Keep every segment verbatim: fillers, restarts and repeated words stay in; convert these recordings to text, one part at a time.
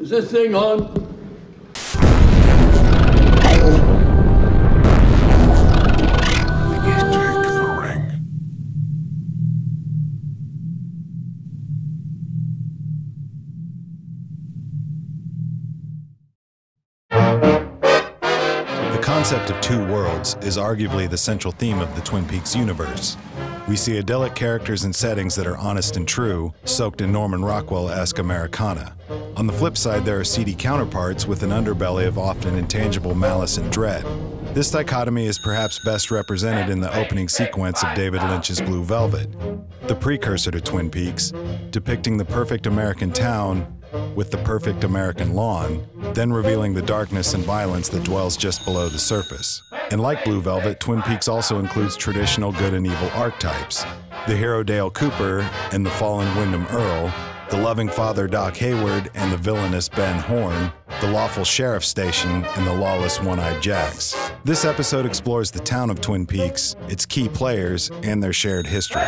Is this thing on? The concept of two worlds is arguably the central theme of the Twin Peaks universe. We see idyllic characters and settings that are honest and true, soaked in Norman Rockwell-esque Americana. On the flip side, there are seedy counterparts with an underbelly of often intangible malice and dread. This dichotomy is perhaps best represented in the opening sequence of David Lynch's Blue Velvet, the precursor to Twin Peaks, depicting the perfect American town with the perfect American lawn, then revealing the darkness and violence that dwells just below the surface. And like Blue Velvet, Twin Peaks also includes traditional good and evil archetypes. The hero Dale Cooper and the fallen Wyndham Earl, the loving father Doc Hayward and the villainous Ben Horn, the lawful sheriff's station, and the lawless One-Eyed Jacks. This episode explores the town of Twin Peaks, its key players, and their shared history.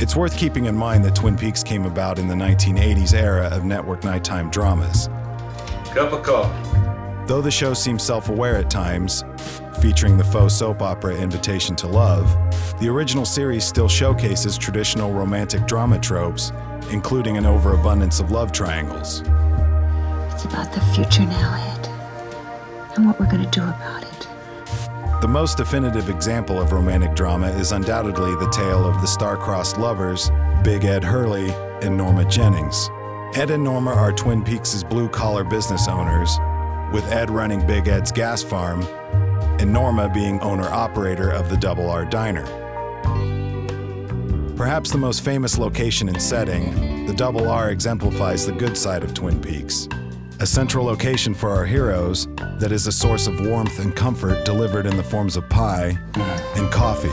It's worth keeping in mind that Twin Peaks came about in the nineteen eighties era of network nighttime dramas. Cup of coffee. Though the show seems self-aware at times, featuring the faux soap opera Invitation to Love, the original series still showcases traditional romantic drama tropes, including an overabundance of love triangles. It's about the future now, Ed, and what we're going to do about it. The most definitive example of romantic drama is undoubtedly the tale of the star-crossed lovers, Big Ed Hurley and Norma Jennings. Ed and Norma are Twin Peaks' blue-collar business owners, with Ed running Big Ed's gas farm and Norma being owner-operator of the Double R Diner. Perhaps the most famous location and setting, the Double R exemplifies the good side of Twin Peaks. A central location for our heroes that is a source of warmth and comfort delivered in the forms of pie and coffee.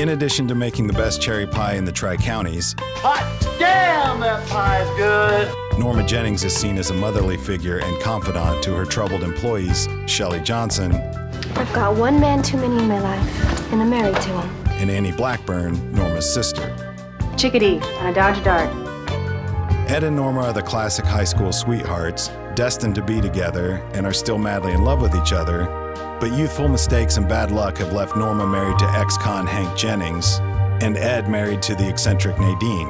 In addition to making the best cherry pie in the Tri-Counties, hot damn, that pie is good! Norma Jennings is seen as a motherly figure and confidant to her troubled employees, Shelley Johnson. I've got one man too many in my life, and I'm married to him. And Annie Blackburn, Norma's sister. Chickadee on a Dodge Dart. Ed and Norma are the classic high school sweethearts, destined to be together and are still madly in love with each other, but youthful mistakes and bad luck have left Norma married to ex-con Hank Jennings and Ed married to the eccentric Nadine.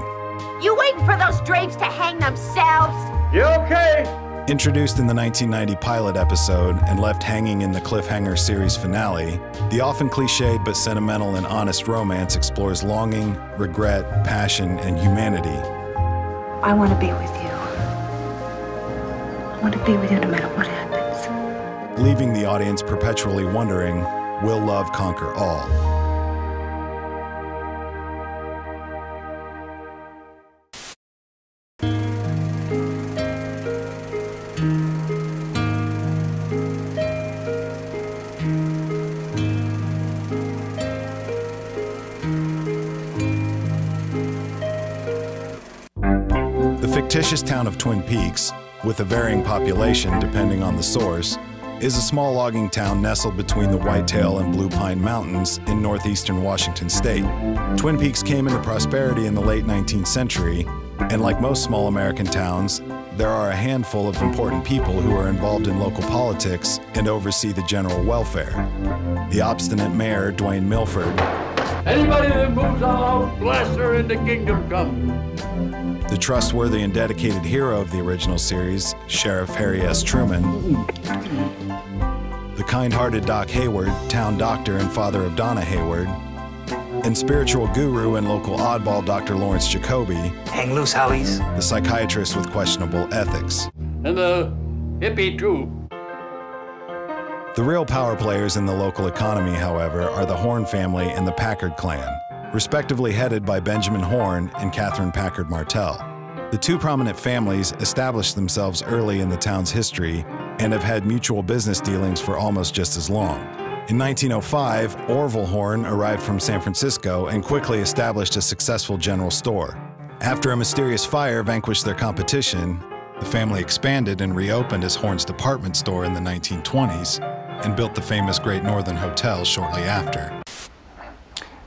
You waiting for those drapes to hang themselves? You okay? Introduced in the nineteen ninety pilot episode and left hanging in the cliffhanger series finale, the often cliched but sentimental and honest romance explores longing, regret, passion, and humanity. I want to be with you. I want to be with you no matter what happens. Leaving the audience perpetually wondering, will love conquer all? The fictitious town of Twin Peaks, with a varying population depending on the source, is a small logging town nestled between the Whitetail and Blue Pine Mountains in northeastern Washington state. Twin Peaks came into prosperity in the late nineteenth century, and like most small American towns, there are a handful of important people who are involved in local politics and oversee the general welfare. The obstinate mayor, Dwayne Milford. Anybody that moves out, bless her into kingdom come. The trustworthy and dedicated hero of the original series, Sheriff Harry S. Truman. The kind-hearted Doc Hayward, town doctor and father of Donna Hayward. And spiritual guru and local oddball Doctor Lawrence Jacoby. Hang loose, Hollies. The psychiatrist with questionable ethics. And the hippie, too. The real power players in the local economy, however, are the Horn family and the Packard clan, respectively headed by Benjamin Horn and Catherine Packard Martell. The two prominent families established themselves early in the town's history and have had mutual business dealings for almost just as long. In nineteen oh five, Orville Horn arrived from San Francisco and quickly established a successful general store. After a mysterious fire vanquished their competition, The family expanded and reopened as Horn's department store in the nineteen twenties and built the famous Great Northern Hotel shortly after.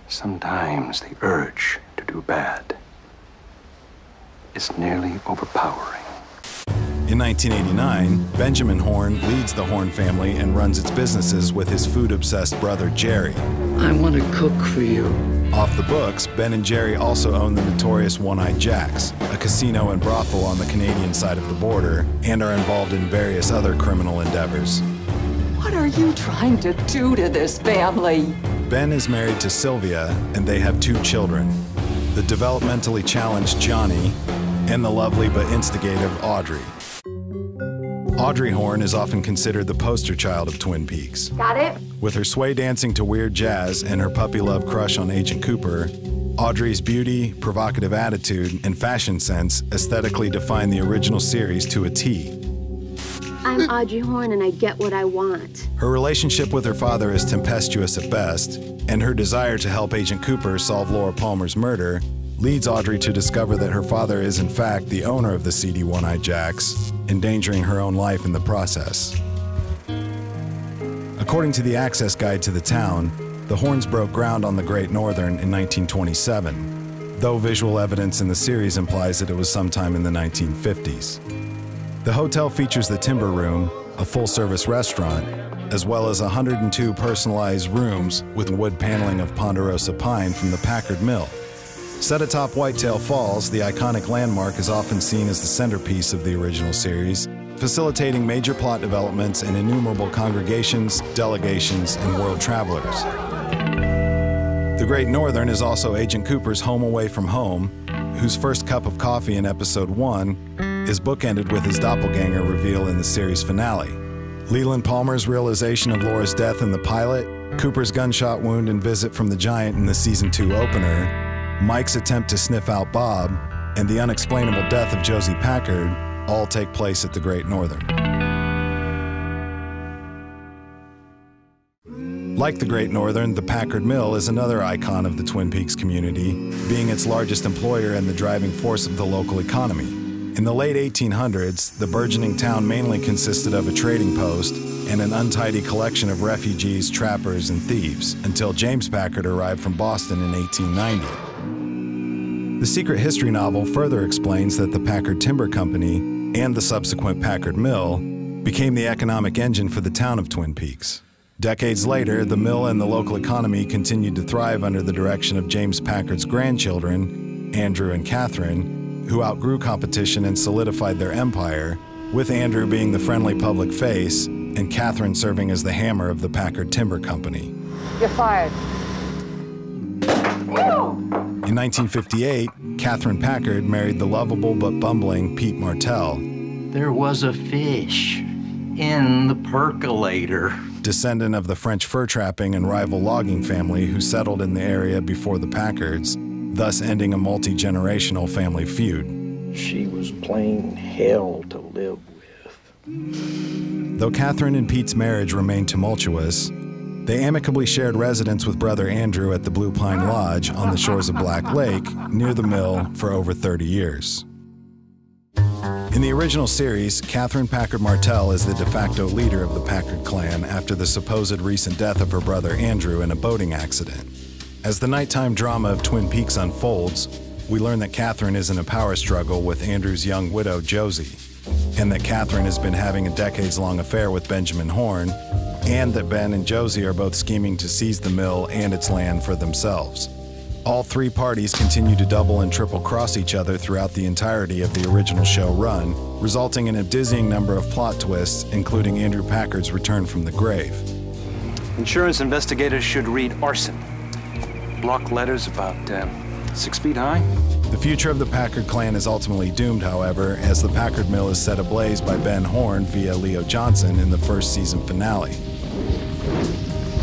Sometimes the urge to do bad is nearly overpowering. In nineteen eighty-nine, Benjamin Horn leads the Horn family and runs its businesses with his food-obsessed brother, Jerry. I want to cook for you. Off the books, Ben and Jerry also own the notorious One-Eyed Jack's, a casino and brothel on the Canadian side of the border, and are involved in various other criminal endeavors. What are you trying to do to this family? Ben is married to Sylvia, and they have two children, the developmentally challenged Johnny and the lovely but instigative Audrey. Audrey Horn is often considered the poster child of Twin Peaks. Got it? With her sway dancing to weird jazz and her puppy love crush on Agent Cooper, Audrey's beauty, provocative attitude, and fashion sense aesthetically define the original series to a T. I'm Audrey Horn and I get what I want. Her relationship with her father is tempestuous at best, and her desire to help Agent Cooper solve Laura Palmer's murder leads Audrey to discover that her father is in fact the owner of the seedy One-Eyed Jack's, endangering her own life in the process. According to the access guide to the town, the Horns broke ground on the Great Northern in nineteen twenty-seven, though visual evidence in the series implies that it was sometime in the nineteen fifties. The hotel features the Timber Room, a full-service restaurant, as well as one hundred two personalized rooms with wood paneling of ponderosa pine from the Packard Mill. Set atop Whitetail Falls, the iconic landmark is often seen as the centerpiece of the original series, facilitating major plot developments and innumerable congregations, delegations, and world travelers. The Great Northern is also Agent Cooper's home away from home, whose first cup of coffee in episode one is bookended with his doppelganger reveal in the series finale. Leland Palmer's realization of Laura's death in the pilot, Cooper's gunshot wound and visit from the giant in the season two opener, Mike's attempt to sniff out Bob, and the unexplainable death of Josie Packard all take place at the Great Northern. Like the Great Northern, the Packard Mill is another icon of the Twin Peaks community, being its largest employer and the driving force of the local economy. In the late eighteen hundreds, the burgeoning town mainly consisted of a trading post and an untidy collection of refugees, trappers, and thieves, until James Packard arrived from Boston in eighteen ninety. The Secret History novel further explains that the Packard Timber Company and the subsequent Packard Mill became the economic engine for the town of Twin Peaks. Decades later, the mill and the local economy continued to thrive under the direction of James Packard's grandchildren, Andrew and Catherine, who outgrew competition and solidified their empire, with Andrew being the friendly public face and Catherine serving as the hammer of the Packard Timber Company. You're fired. Woo! In nineteen fifty-eight, Catherine Packard married the lovable but bumbling Pete Martell. There was a fish in the percolator. Descendant of the French fur trapping and rival logging family who settled in the area before the Packards, thus ending a multi-generational family feud. She was plain hell to live with. Though Catherine and Pete's marriage remained tumultuous, they amicably shared residence with brother Andrew at the Blue Pine Lodge on the shores of Black Lake, near the mill, for over thirty years. In the original series, Catherine Packard Martell is the de facto leader of the Packard clan after the supposed recent death of her brother Andrew in a boating accident. As the nighttime drama of Twin Peaks unfolds, we learn that Catherine is in a power struggle with Andrew's young widow, Josie, and that Catherine has been having a decades-long affair with Benjamin Horn, and that Ben and Josie are both scheming to seize the mill and its land for themselves. All three parties continue to double and triple-cross each other throughout the entirety of the original show run, resulting in a dizzying number of plot twists, including Andrew Packard's return from the grave. Insurance investigators should read arson. Block letters about uh, six feet high. The future of the Packard clan is ultimately doomed, however, as the Packard Mill is set ablaze by Ben Horn via Leo Johnson in the first season finale.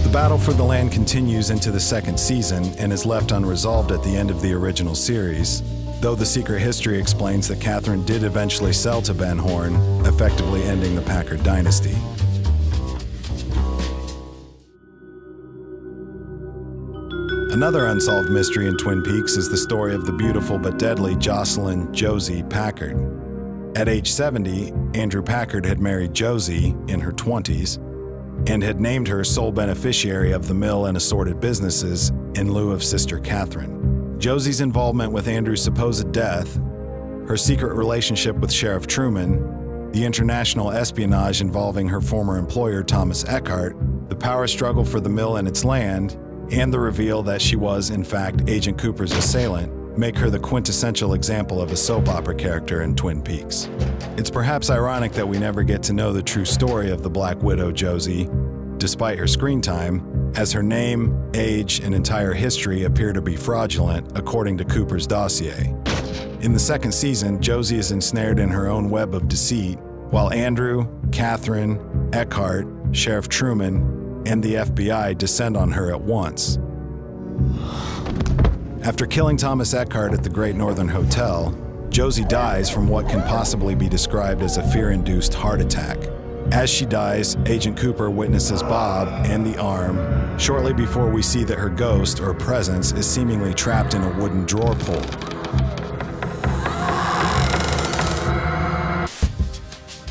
The battle for the land continues into the second season and is left unresolved at the end of the original series, though the Secret History explains that Catherine did eventually sell to Ben Horn, effectively ending the Packard dynasty. Another unsolved mystery in Twin Peaks is the story of the beautiful but deadly Jocelyn Josie Packard. At age seventy, Andrew Packard had married Josie, in her twenties, and had named her sole beneficiary of the mill and assorted businesses in lieu of sister Catherine. Josie's involvement with Andrew's supposed death, her secret relationship with Sheriff Truman, the international espionage involving her former employer Thomas Eckhart, the power struggle for the mill and its land, and the reveal that she was, in fact, Agent Cooper's assailant, make her the quintessential example of a soap opera character in Twin Peaks. It's perhaps ironic that we never get to know the true story of the Black Widow Josie, despite her screen time, as her name, age, and entire history appear to be fraudulent, according to Cooper's dossier. In the second season, Josie is ensnared in her own web of deceit, while Andrew, Catherine, Eckhart, Sheriff Truman, and the F B I descend on her at once. After killing Thomas Eckhart at the Great Northern Hotel, Josie dies from what can possibly be described as a fear-induced heart attack. As she dies, Agent Cooper witnesses Bob and the arm shortly before we see that her ghost, or presence, is seemingly trapped in a wooden drawer pull.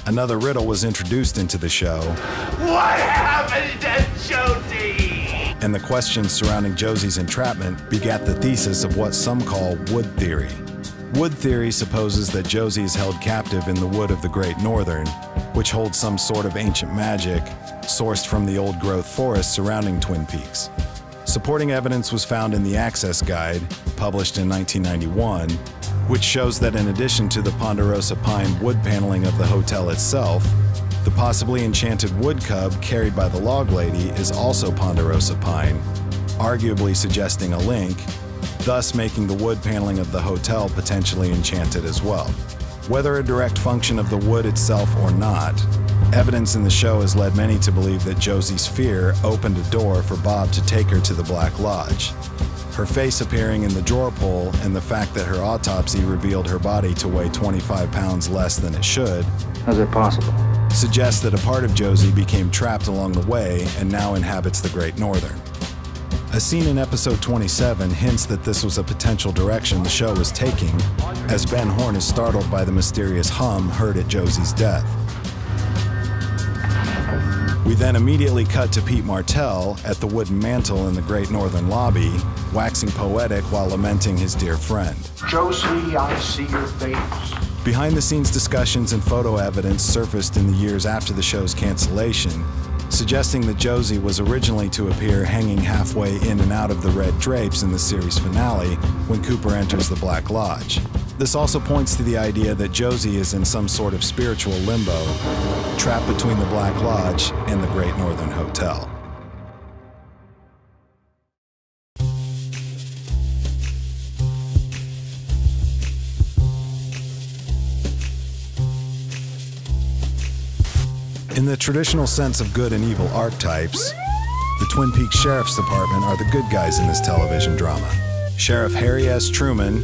Another riddle was introduced into the show. What happened to Josie? And the questions surrounding Josie's entrapment begat the thesis of what some call wood theory. Wood theory supposes that Josie is held captive in the wood of the Great Northern, which holds some sort of ancient magic sourced from the old-growth forests surrounding Twin Peaks. Supporting evidence was found in the Access Guide, published in nineteen ninety-one, which shows that in addition to the ponderosa pine wood paneling of the hotel itself, the possibly enchanted wood cub carried by the log lady is also ponderosa pine, arguably suggesting a link, thus making the wood paneling of the hotel potentially enchanted as well. Whether a direct function of the wood itself or not, evidence in the show has led many to believe that Josie's fear opened a door for Bob to take her to the Black Lodge. Her face appearing in the drawer pull and the fact that her autopsy revealed her body to weigh twenty-five pounds less than it should. How's it possible? Suggests that a part of Josie became trapped along the way and now inhabits the Great Northern. A scene in episode twenty-seven hints that this was a potential direction the show was taking, as Ben Horn is startled by the mysterious hum heard at Josie's death. We then immediately cut to Pete Martell at the wooden mantel in the Great Northern lobby, waxing poetic while lamenting his dear friend. Josie, I see your face. Behind-the-scenes discussions and photo evidence surfaced in the years after the show's cancellation, suggesting that Josie was originally to appear hanging halfway in and out of the red drapes in the series finale when Cooper enters the Black Lodge. This also points to the idea that Josie is in some sort of spiritual limbo, trapped between the Black Lodge and the Great Northern Hotel. In the traditional sense of good and evil archetypes, the Twin Peaks Sheriff's Department are the good guys in this television drama. Sheriff Harry S. Truman,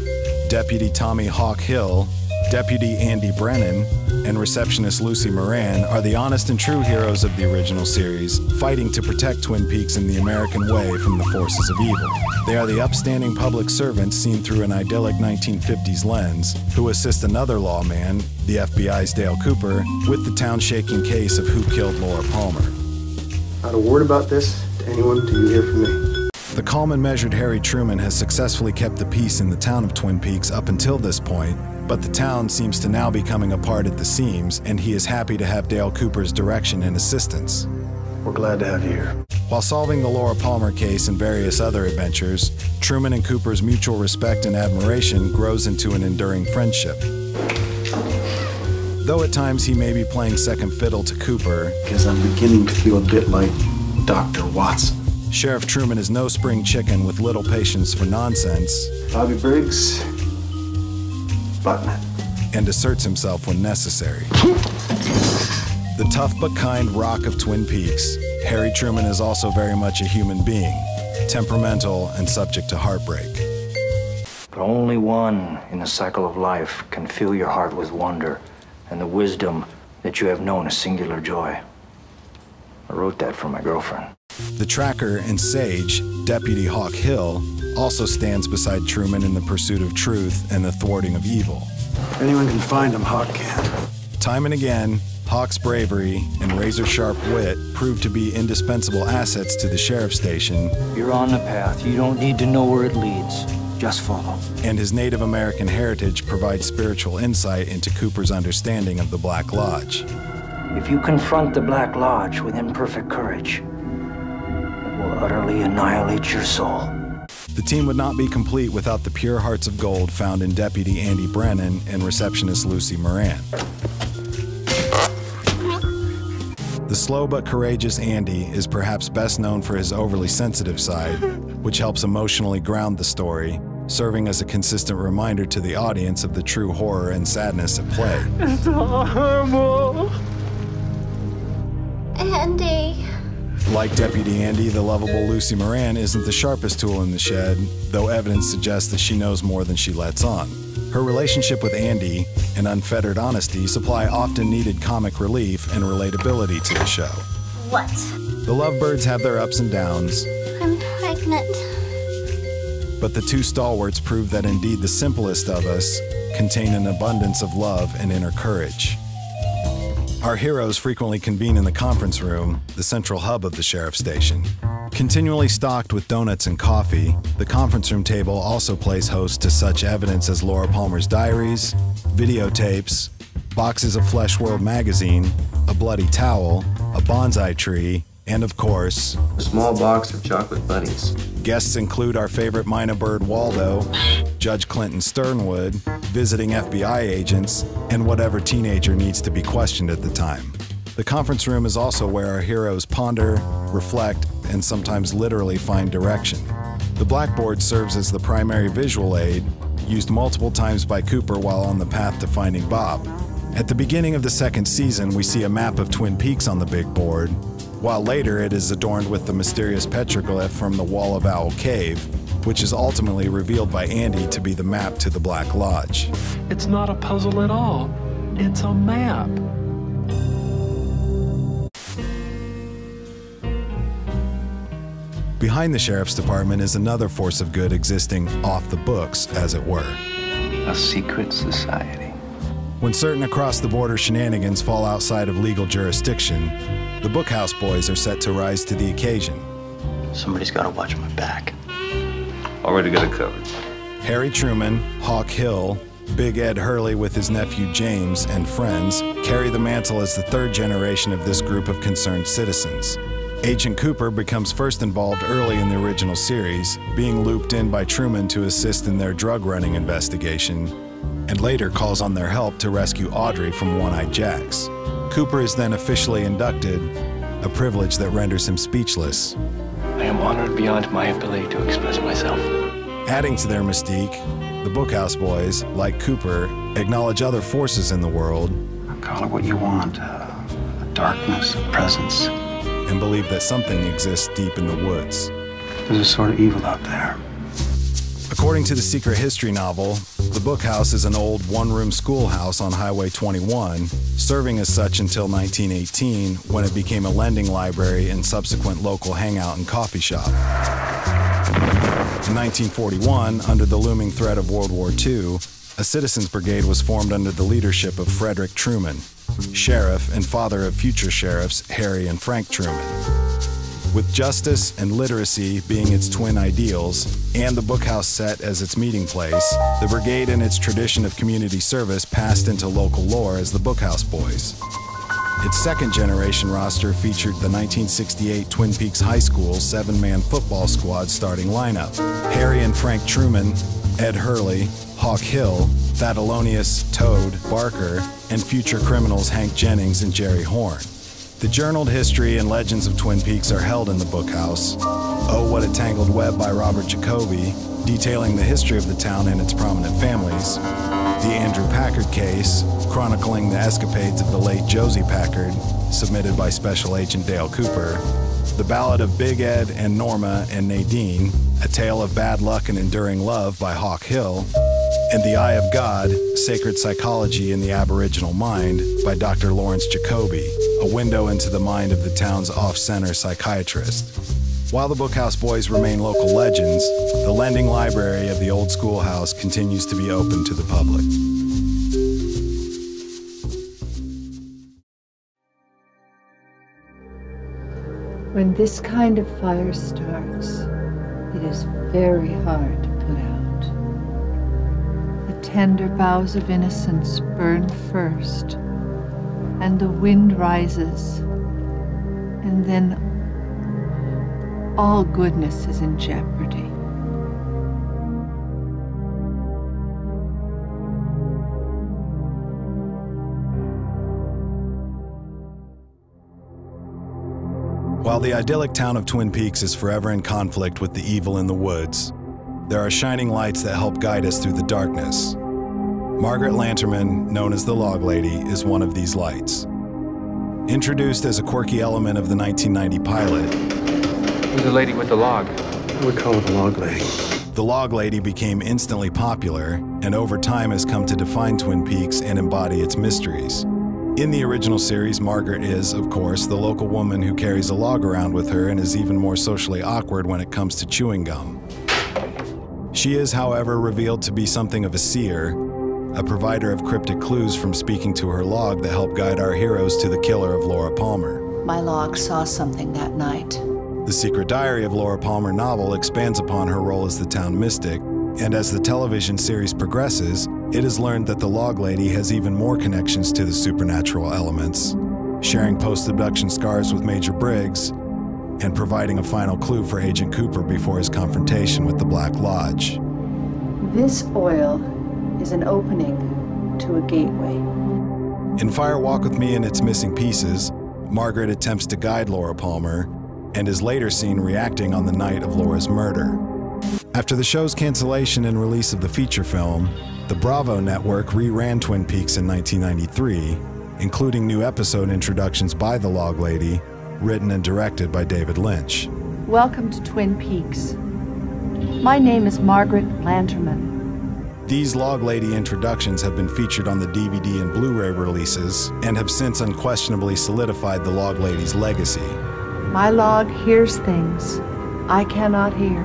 Deputy Tommy Hawk Hill, Deputy Andy Brennan, and receptionist Lucy Moran are the honest and true heroes of the original series, fighting to protect Twin Peaks in the American way from the forces of evil. They are the upstanding public servants seen through an idyllic nineteen fifties lens, who assist another lawman, the F B I's Dale Cooper, with the town-shaking case of who killed Laura Palmer. Not a word about this to anyone until you hear from me. The calm and measured Harry Truman has successfully kept the peace in the town of Twin Peaks up until this point, but the town seems to now be coming apart at the seams, and he is happy to have Dale Cooper's direction and assistance. We're glad to have you here. While solving the Laura Palmer case and various other adventures, Truman and Cooper's mutual respect and admiration grows into an enduring friendship. Though at times he may be playing second fiddle to Cooper, because I'm beginning to feel a bit like Doctor Watson. Sheriff Truman is no spring chicken with little patience for nonsense. Bobby Briggs, Buttman. And asserts himself when necessary. The tough but kind rock of Twin Peaks, Harry Truman is also very much a human being, temperamental and subject to heartbreak. But only one in the cycle of life can fill your heart with wonder and the wisdom that you have known a singular joy. I wrote that for my girlfriend. The tracker and sage, Deputy Hawk Hill, also stands beside Truman in the pursuit of truth and the thwarting of evil. If anyone can find him, Hawk can. Time and again, Hawk's bravery and razor-sharp wit proved to be indispensable assets to the sheriff's station. You're on the path. You don't need to know where it leads. Just follow. And his Native American heritage provides spiritual insight into Cooper's understanding of the Black Lodge. If you confront the Black Lodge with imperfect courage, it will utterly annihilate your soul. The team would not be complete without the pure hearts of gold found in Deputy Andy Brennan and receptionist Lucy Moran. The slow but courageous Andy is perhaps best known for his overly sensitive side, which helps emotionally ground the story, serving as a consistent reminder to the audience of the true horror and sadness at play. It's horrible. Andy. Like Deputy Andy, the lovable Lucy Moran isn't the sharpest tool in the shed, though evidence suggests that she knows more than she lets on. Her relationship with Andy and unfettered honesty supply often needed comic relief and relatability to the show. What? The lovebirds have their ups and downs. I'm pregnant. But the two stalwarts prove that indeed the simplest of us contain an abundance of love and inner courage. Our heroes frequently convene in the conference room, the central hub of the sheriff's station. Continually stocked with donuts and coffee, the conference room table also plays host to such evidence as Laura Palmer's diaries, videotapes, boxes of Flesh World magazine, a bloody towel, a bonsai tree, and of course, a small box of chocolate bunnies. Guests include our favorite minor bird Waldo, Judge Clinton Sternwood, visiting F B I agents, and whatever teenager needs to be questioned at the time. The conference room is also where our heroes ponder, reflect, and sometimes literally find direction. The blackboard serves as the primary visual aid, used multiple times by Cooper while on the path to finding Bob. At the beginning of the second season, we see a map of Twin Peaks on the big board, while later it is adorned with the mysterious petroglyph from the Wall of Owl Cave, which is ultimately revealed by Andy to be the map to the Black Lodge. It's not a puzzle at all. It's a map. Behind the sheriff's department is another force of good existing off the books, as it were. A secret society. When certain across-the-border shenanigans fall outside of legal jurisdiction, the Bookhouse Boys are set to rise to the occasion. Somebody's got to watch my back. Already got it covered. Harry Truman, Hawk Hill, Big Ed Hurley with his nephew James and friends carry the mantle as the third generation of this group of concerned citizens. Agent Cooper becomes first involved early in the original series, being looped in by Truman to assist in their drug running investigation, and later calls on their help to rescue Audrey from One-Eyed Jacks. Cooper is then officially inducted, a privilege that renders him speechless. I am honored beyond my ability to express myself. Adding to their mystique, the Bookhouse Boys, like Cooper, acknowledge other forces in the world. Call it what you want, uh, a darkness, a presence. And believe that something exists deep in the woods. There's a sort of evil out there. According to the Secret History novel, the Bookhouse is an old one-room schoolhouse on Highway twenty-one, serving as such until nineteen eighteen, when it became a lending library and subsequent local hangout and coffee shop. In nineteen forty-one, under the looming threat of World War Two, a citizens' brigade was formed under the leadership of Frederick Truman, sheriff and father of future sheriffs Harry and Frank Truman. With justice and literacy being its twin ideals, and the Bookhouse set as its meeting place, the brigade and its tradition of community service passed into local lore as the Bookhouse Boys. Its second-generation roster featured the nineteen sixty-eight Twin Peaks High School seven-man football squad starting lineup. Harry and Frank Truman, Ed Hurley, Hawk Hill, Thaddeus Toad Barker, and future criminals Hank Jennings and Jerry Horn. The journaled history and legends of Twin Peaks are held in the Bookhouse. Oh, What a Tangled Web by Robert Jacobi, detailing the history of the town and its prominent families. The Andrew Packard Case, chronicling the escapades of the late Josie Packard, submitted by Special Agent Dale Cooper. The Ballad of Big Ed and Norma and Nadine, a tale of bad luck and enduring love by Hawk Hill. And The Eye of God, Sacred Psychology in the Aboriginal Mind by Doctor Lawrence Jacobi, a window into the mind of the town's off-center psychiatrist. While the Bookhouse Boys remain local legends, the lending library of the old schoolhouse continues to be open to the public. When this kind of fire starts, it is very hard to put out. The tender boughs of innocence burn first, and the wind rises, and then all goodness is in jeopardy. While the idyllic town of Twin Peaks is forever in conflict with the evil in the woods, there are shining lights that help guide us through the darkness. Margaret Lanterman, known as the Log Lady, is one of these lights. Introduced as a quirky element of the nineteen ninety pilot. Who's the lady with the log? We call her the Log Lady. The Log Lady became instantly popular, and over time has come to define Twin Peaks and embody its mysteries. In the original series, Margaret is, of course, the local woman who carries a log around with her and is even more socially awkward when it comes to chewing gum. She is, however, revealed to be something of a seer, a provider of cryptic clues from speaking to her log that help guide our heroes to the killer of Laura Palmer. My log saw something that night. The Secret Diary of Laura Palmer novel expands upon her role as the town mystic, and as the television series progresses, it is learned that the Log Lady has even more connections to the supernatural elements, sharing post-abduction scars with Major Briggs and providing a final clue for Agent Cooper before his confrontation with the Black Lodge. This oil is an opening to a gateway. In Fire Walk With Me and Its Missing Pieces, Margaret attempts to guide Laura Palmer and is later seen reacting on the night of Laura's murder. After the show's cancellation and release of the feature film, the Bravo network reran Twin Peaks in nineteen ninety-three, including new episode introductions by The Log Lady, written and directed by David Lynch. Welcome to Twin Peaks. My name is Margaret Lanterman. These Log Lady introductions have been featured on the D V D and Blu-ray releases and have since unquestionably solidified the Log Lady's legacy. My log hears things I cannot hear,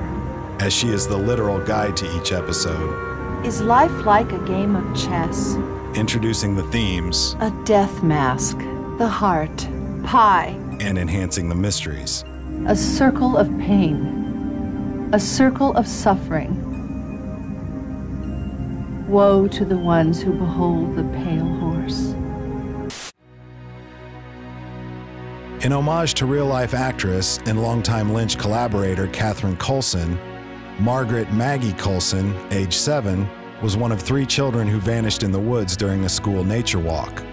as she is the literal guide to each episode. Is life like a game of chess? Introducing the themes. A death mask, the heart, pie. And enhancing the mysteries. A circle of pain, a circle of suffering. Woe to the ones who behold the pale horse. In homage to real-life actress and longtime Lynch collaborator Katherine Coulson, Margaret Maggie Coulson, age seven, was one of three children who vanished in the woods during a school nature walk.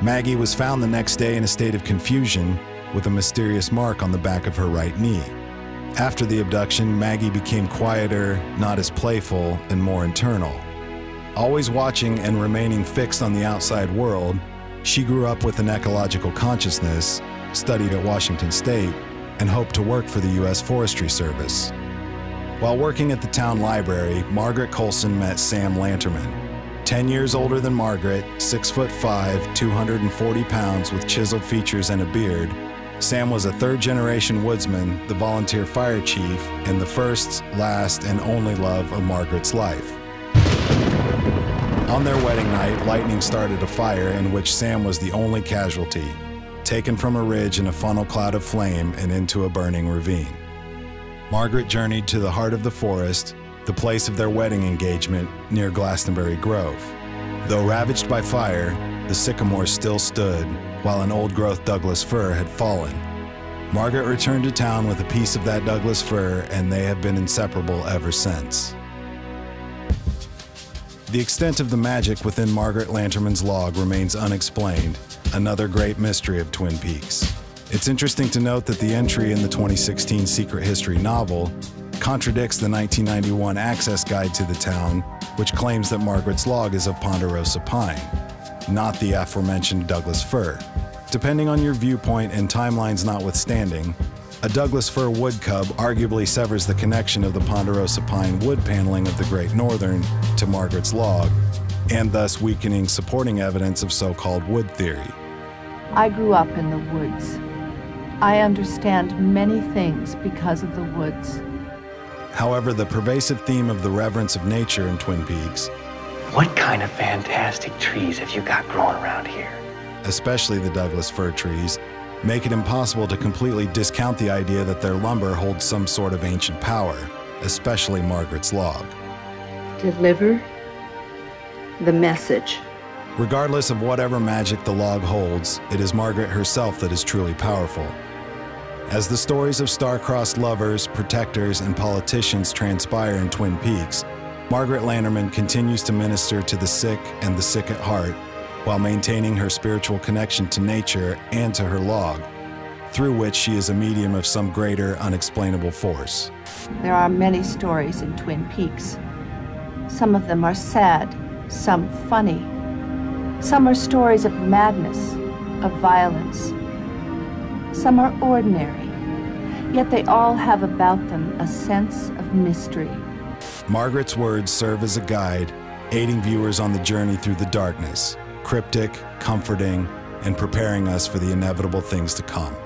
Maggie was found the next day in a state of confusion with a mysterious mark on the back of her right knee. After the abduction, Maggie became quieter, not as playful, and more internal. Always watching and remaining fixed on the outside world, she grew up with an ecological consciousness, studied at Washington State, and hoped to work for the U S Forestry Service. While working at the town library, Margaret Coulson met Sam Lanterman. Ten years older than Margaret, six foot five, two hundred forty pounds with chiseled features and a beard, Sam was a third generation woodsman, the volunteer fire chief, and the first, last, and only love of Margaret's life. On their wedding night, lightning started a fire in which Sam was the only casualty, taken from a ridge in a funnel cloud of flame and into a burning ravine. Margaret journeyed to the heart of the forest, the place of their wedding engagement, near Glastonbury Grove. Though ravaged by fire, the sycamore still stood, while an old-growth Douglas fir had fallen. Margaret returned to town with a piece of that Douglas fir, and they have been inseparable ever since. The extent of the magic within Margaret Lanterman's log remains unexplained, another great mystery of Twin Peaks. It's interesting to note that the entry in the twenty sixteen Secret History novel contradicts the nineteen ninety-one Access Guide to the Town, which claims that Margaret's log is of ponderosa pine, not the aforementioned Douglas fir. Depending on your viewpoint and timelines notwithstanding, a Douglas fir wood cub arguably severs the connection of the ponderosa pine wood paneling of the Great Northern to Margaret's log, and thus weakening supporting evidence of so-called wood theory. I grew up in the woods. I understand many things because of the woods. However, the pervasive theme of the reverence of nature in Twin Peaks. What kind of fantastic trees have you got growing around here? Especially the Douglas fir trees, make it impossible to completely discount the idea that their lumber holds some sort of ancient power, especially Margaret's log. Deliver the message. Regardless of whatever magic the log holds, it is Margaret herself that is truly powerful. As the stories of star-crossed lovers, protectors, and politicians transpire in Twin Peaks, Margaret Landerman continues to minister to the sick and the sick at heart, while maintaining her spiritual connection to nature and to her log, through which she is a medium of some greater, unexplainable force. There are many stories in Twin Peaks. Some of them are sad, some funny. Some are stories of madness, of violence. Some are ordinary, yet they all have about them a sense of mystery. Margaret's words serve as a guide, aiding viewers on the journey through the darkness, cryptic, comforting, and preparing us for the inevitable things to come.